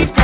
She's